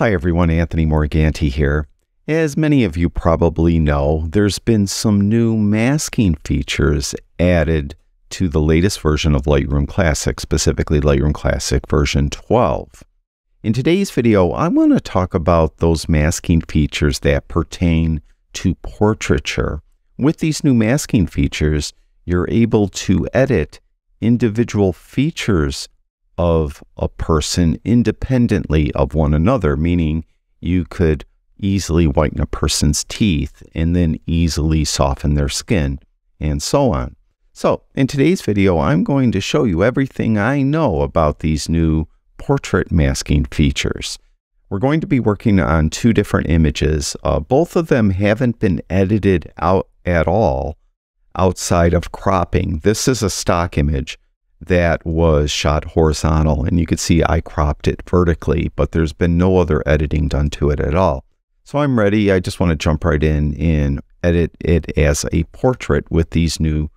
Hi everyone, Anthony Morganti here. As many of you probably know, there's been some new masking features added to the latest version of Lightroom Classic, specifically Lightroom Classic version 12. In today's video, I want to talk about those masking features that pertain to portraiture. With these new masking features, you're able to edit individual features of a person independently of one another, meaning you could easily whiten a person's teeth and then easily soften their skin and so on. So in today's video, I'm going to show you everything I know about these new portrait masking features. We're going to be working on two different images. Both of them haven't been edited out at all outside of cropping. This is a stock image that was shot horizontal, and you could see I cropped it vertically, but there's been no other editing done to it at all. So I'm ready. I just want to jump right in and edit it as a portrait with these new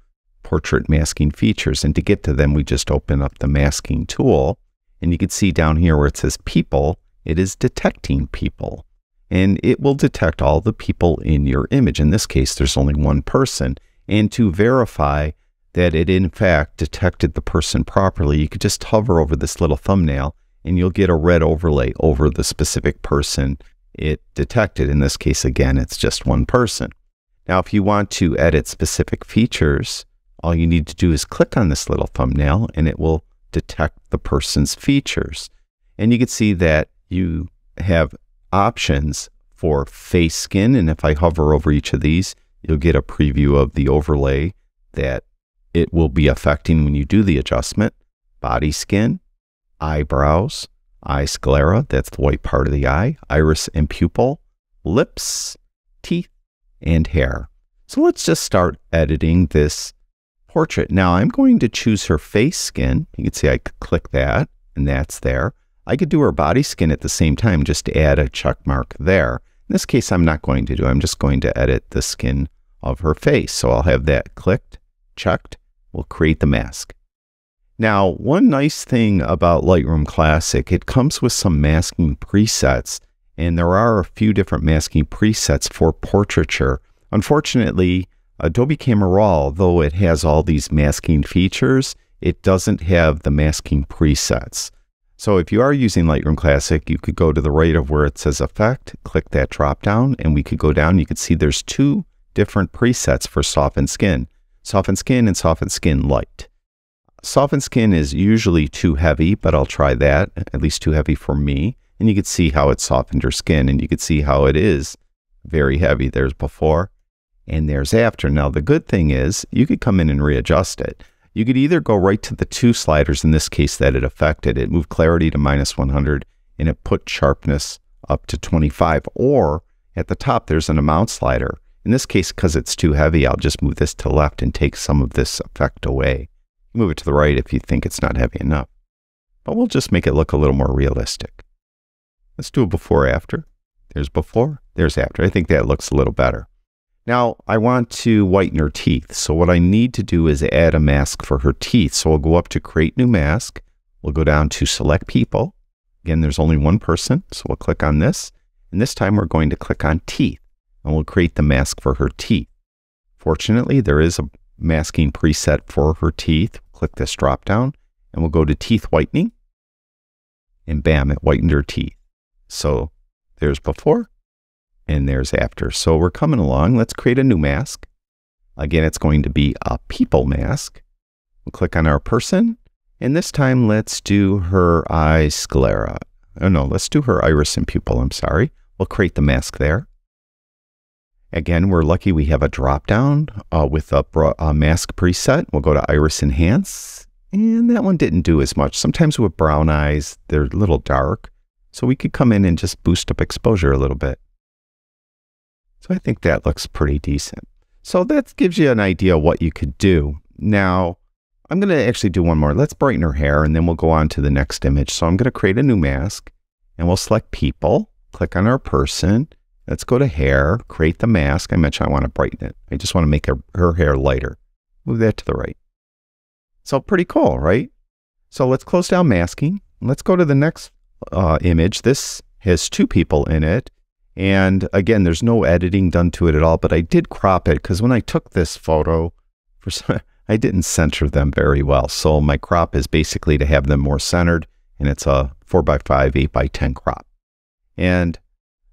portrait masking features. And to get to them, we just open up the masking tool, and you can see down here where it says people, it is detecting people, and it will detect all the people in your image. In this case, there's only one person, and to verify that it in fact detected the person properly, you could just hover over this little thumbnail and you'll get a red overlay over the specific person it detected. In this case, again, it's just one person. Now, if you want to edit specific features, all you need to do is click on this little thumbnail and it will detect the person's features. And you can see that you have options for face skin. And if I hover over each of these, you'll get a preview of the overlay that it will be affecting when you do the adjustment. Body skin, eyebrows, eye sclera, that's the white part of the eye, iris and pupil, lips, teeth, and hair. So let's just start editing this portrait. Now I'm going to choose her face skin. You can see I could click that and that's there. I could do her body skin at the same time, just add a check mark there. In this case, I'm not going to do, I'm just going to edit the skin of her face. So I'll have that clicked, checked. We'll create the mask. Now, one nice thing about Lightroom Classic, it comes with some masking presets, and there are a few different masking presets for portraiture. Unfortunately, Adobe Camera Raw, though it has all these masking features, it doesn't have the masking presets. So if you are using Lightroom Classic, you could go to the right of where it says Effect, click that drop down, and we could go down. You could see there's two different presets for softened skin. Soften skin and soften skin light. Soften skin is usually too heavy, but I'll try that, at least too heavy for me. And you can see how it softened her skin, and you can see how it is very heavy. There's before and there's after. Now the good thing is you could come in and readjust it. You could either go right to the two sliders in this case that it affected. It moved clarity to -100 and it put sharpness up to 25, or at the top there's an amount slider. In this case, because it's too heavy, I'll just move this to left and take some of this effect away. Move it to the right if you think it's not heavy enough. But we'll just make it look a little more realistic. Let's do a before after. There's before, there's after. I think that looks a little better. Now, I want to whiten her teeth. So what I need to do is add a mask for her teeth. So we'll go up to Create New Mask. We'll go down to Select People. Again, there's only one person, so we'll click on this. And this time we're going to click on Teeth, and we'll create the mask for her teeth. Fortunately, there is a masking preset for her teeth. Click this drop down and we'll go to teeth whitening, and bam, it whitened her teeth. So there's before and there's after. So we're coming along. Let's create a new mask. Again, it's going to be a people mask. We'll click on our person, and this time let's do her eye sclera. Oh no, let's do her iris and pupil, I'm sorry. We'll create the mask there. Again, we're lucky we have a drop down with a mask preset. We'll go to Iris Enhance, and that one didn't do as much. Sometimes with brown eyes, they're a little dark, so we could come in and just boost up exposure a little bit. So I think that looks pretty decent. So that gives you an idea what you could do. Now, I'm gonna actually do one more. Let's brighten her hair, and then we'll go on to the next image. So I'm gonna create a new mask, and we'll select People, click on our person. Let's go to hair, create the mask. I mentioned I want to brighten it. I just want to make her hair lighter. Move that to the right. So pretty cool, right? So let's close down masking. Let's go to the next image. This has two people in it. And again, there's no editing done to it at all, but I did crop it because when I took this photo, for some, I didn't center them very well. So my crop is basically to have them more centered, and it's a 4x5, 8x10 crop. And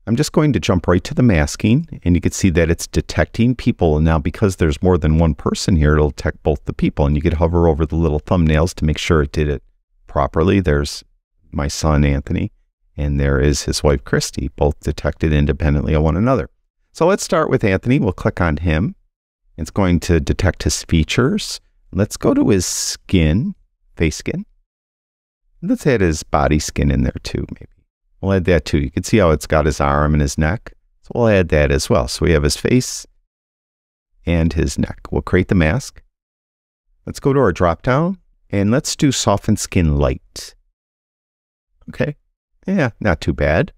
I'm just going to jump right to the masking, and you can see that it's detecting people. And now because there's more than one person here, it'll detect both the people, and you could hover over the little thumbnails to make sure it did it properly. There's my son, Anthony, and there is his wife, Christy, both detected independently of one another. So let's start with Anthony. We'll click on him. It's going to detect his features. Let's go to his skin, face skin. Let's add his body skin in there too, maybe. We'll add that too. You can see how it's got his arm and his neck. So we'll add that as well. So we have his face and his neck. We'll create the mask. Let's go to our drop down and let's do soften skin light. Okay. Yeah, not too bad.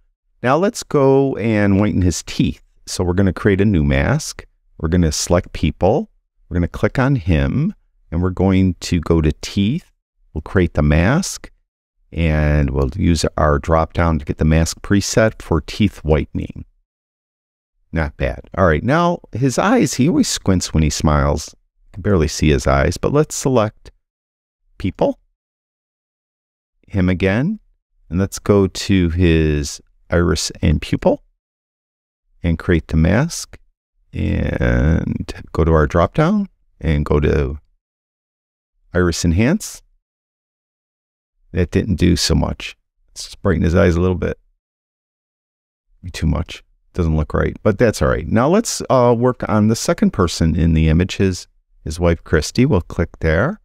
Now let's go and whiten his teeth. So we're going to create a new mask. We're going to select people. We're going to click on him and we're going to go to teeth. We'll create the mask and we'll use our drop down to get the mask preset for teeth whitening. Not bad. All right, now his eyes, he always squints when he smiles. You can barely see his eyes, but let's select people, him again. And let's go to his iris and pupil and create the mask and go to our drop down and go to iris enhance. That didn't do so much. Let's just brighten his eyes a little bit. Maybe too much. Doesn't look right, but that's all right. Now let's work on the second person in the image, his wife, Christy. We'll click there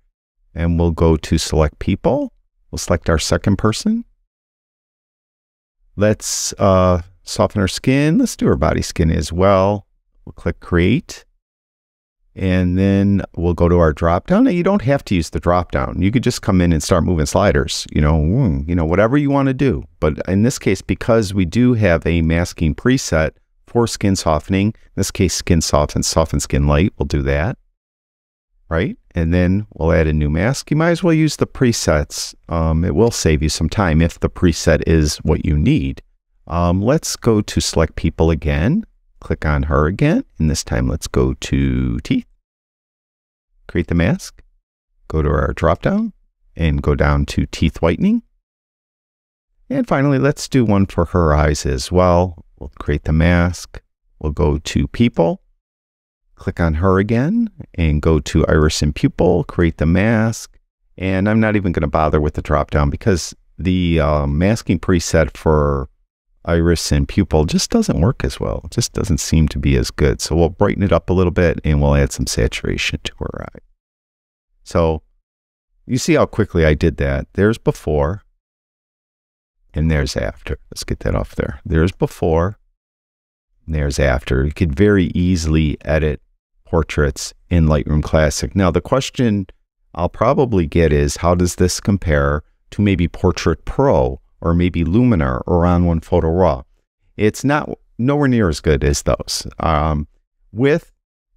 and we'll go to select people. We'll select our second person. Let's soften her skin. Let's do her body skin as well. We'll click create. And then we'll go to our drop down. Now you don't have to use the drop down. You could just come in and start moving sliders, you know, whatever you want to do. But in this case, because we do have a masking preset for skin softening, in this case, skin soft and soften skin light, we'll do that, right? And then we'll add a new mask. You might as well use the presets. It will save you some time if the preset is what you need. Let's go to select people again. Click on her again, and this time let's go to teeth, create the mask, go to our drop down and go down to teeth whitening. And finally, let's do one for her eyes as well. We'll create the mask. We'll go to people, click on her again and go to iris and pupil, create the mask. And I'm not even going to bother with the drop down because the masking preset for iris and pupil just doesn't work as well. It just doesn't seem to be as good. So we'll brighten it up a little bit and we'll add some saturation to her eye. So you see how quickly I did that. There's before and there's after. Let's get that off there. There's before and there's after. You could very easily edit portraits in Lightroom Classic. Now the question I'll probably get is, how does this compare to maybe Portrait Pro, or maybe Luminar or On1 Photo Raw? It's not nowhere near as good as those. With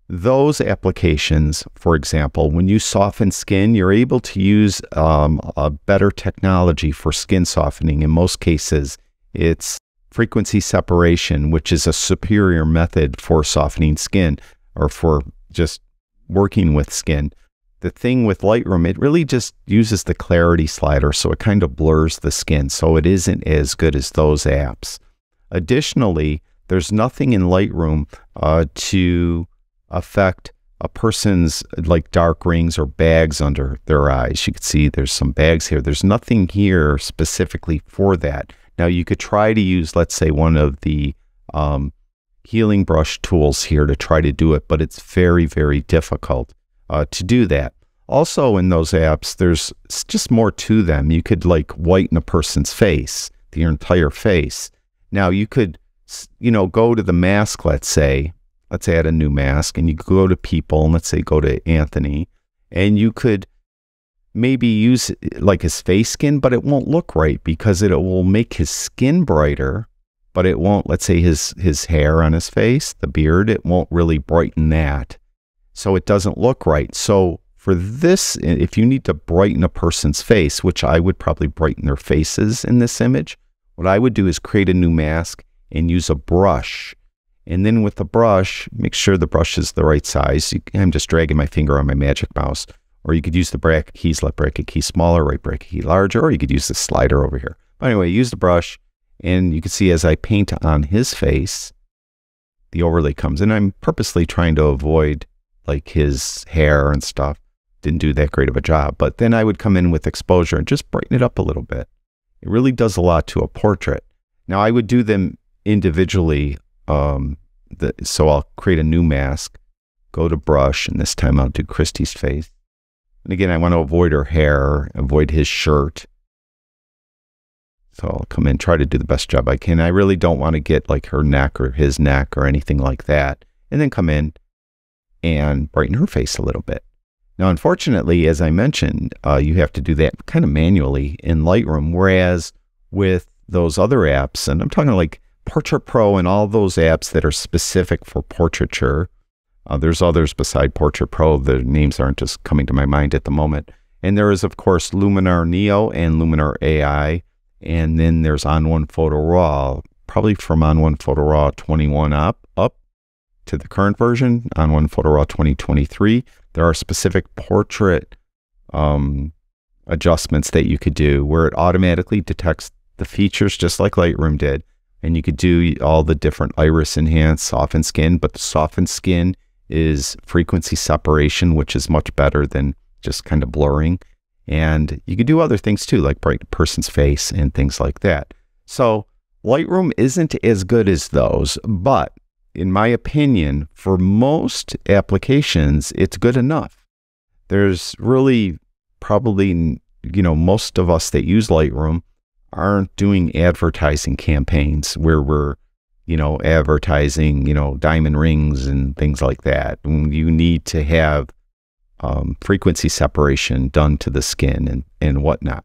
those applications, for example, when you soften skin, you're able to use a better technology for skin softening. In most cases, it's frequency separation, which is a superior method for softening skin or for just working with skin. The thing with Lightroom, it really just uses the clarity slider, so it kind of blurs the skin, so it isn't as good as those apps. Additionally, there's nothing in Lightroom to affect a person's like dark rings or bags under their eyes. You can see there's some bags here. There's nothing here specifically for that. Now you could try to use, let's say, one of the healing brush tools here to try to do it, but it's very, very difficult to do that. Also in those apps, there's just more to them. You could like whiten a person's face, their entire face. Now you could, you know, go to the mask, let's add a new mask, and you could go to people and let's say go to Anthony, and you could maybe use like his face skin, but it won't look right because it will make his skin brighter, but it won't, let's say his hair on his face, the beard, it won't really brighten that. So it doesn't look right. So for this, if you need to brighten a person's face, which I would probably brighten their faces in this image, What I would do is create a new mask and use a brush. And then with the brush, make sure the brush is the right size. I'm just dragging my finger on my magic mouse. Or you could use the bracket keys, left bracket key smaller, right bracket key larger, or you could use the slider over here. But anyway, use the brush, and you can see as I paint on his face, the overlay comes in. I'm purposely trying to avoid like his hair and stuff. Didn't do that great of a job. But then I would come in with exposure and just brighten it up a little bit. It really does a lot to a portrait. Now I would do them individually. So I'll create a new mask, go to brush, and this time I'll do Christie's face. And again, I want to avoid her hair, avoid his shirt. So I'll come in, try to do the best job I can. I really don't want to get like her neck or his neck or anything like that. And then come in and brighten her face a little bit. Now, unfortunately, as I mentioned, you have to do that kind of manually in Lightroom, whereas with those other apps, and I'm talking like Portrait Pro and all those apps that are specific for portraiture. There's others beside Portrait Pro. The names aren't just coming to my mind at the moment. And there is, of course, Luminar Neo and Luminar AI. And then there's On1 Photo Raw, probably from On1 Photo Raw 21 up to the current version, On1 Photo Raw 2023. There are specific portrait adjustments that you could do where it automatically detects the features just like Lightroom did. And you could do all the different iris enhance, soften skin, but the soften skin is frequency separation, which is much better than just kind of blurring. And you could do other things too, like brighten a person's face and things like that. So Lightroom isn't as good as those, but in my opinion, for most applications, it's good enough. There's really probably, you know, most of us that use Lightroom aren't doing advertising campaigns where we're, you know, advertising, you know, diamond rings and things like that. And you need to have frequency separation done to the skin and whatnot.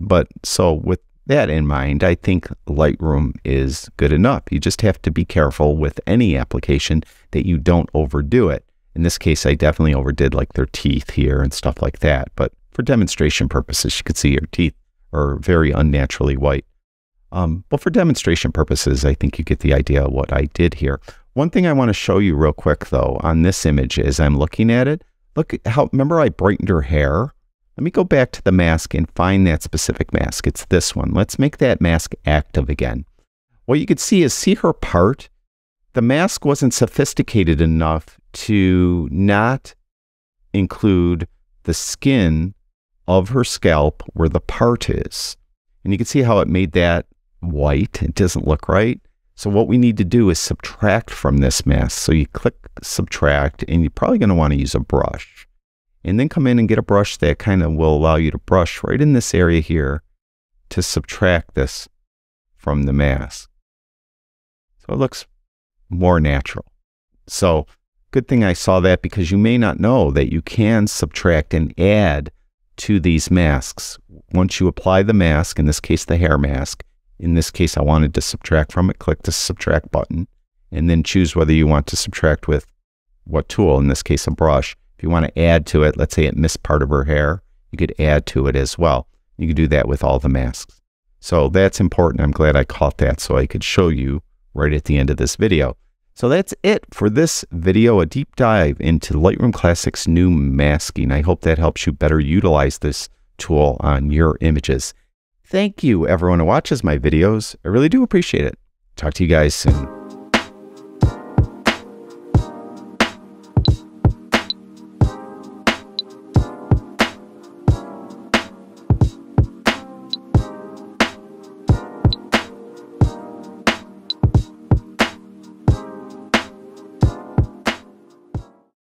But so with that in mind, I think Lightroom is good enough. You just have to be careful with any application that you don't overdo it. In this case, I definitely overdid like their teeth here and stuff like that. But for demonstration purposes, you could see your teeth are very unnaturally white. But for demonstration purposes, I think you get the idea of what I did here. One thing I want to show you real quick though, on this image as I'm looking at it, look at how, remember I brightened her hair? Let me go back to the mask and find that specific mask. It's this one. Let's make that mask active again. What you could see is, see her part? The mask wasn't sophisticated enough to not include the skin of her scalp where the part is. And you can see how it made that white. It doesn't look right. So what we need to do is subtract from this mask. So you click subtract, and you're probably going to want to use a brush. And then come in and get a brush that kind of will allow you to brush right in this area here to subtract this from the mask. So it looks more natural. So good thing I saw that, because you may not know that you can subtract and add to these masks. Once you apply the mask, in this case the hair mask, in this case I wanted to subtract from it, click the subtract button, and then choose whether you want to subtract with what tool, in this case a brush. If you want to add to it, let's say it missed part of her hair, you could add to it as well. You could do that with all the masks. So that's important. I'm glad I caught that so I could show you right at the end of this video. So that's it for this video, a deep dive into Lightroom Classic's new masking. I hope that helps you better utilize this tool on your images. Thank you everyone who watches my videos. I really do appreciate it. Talk to you guys soon.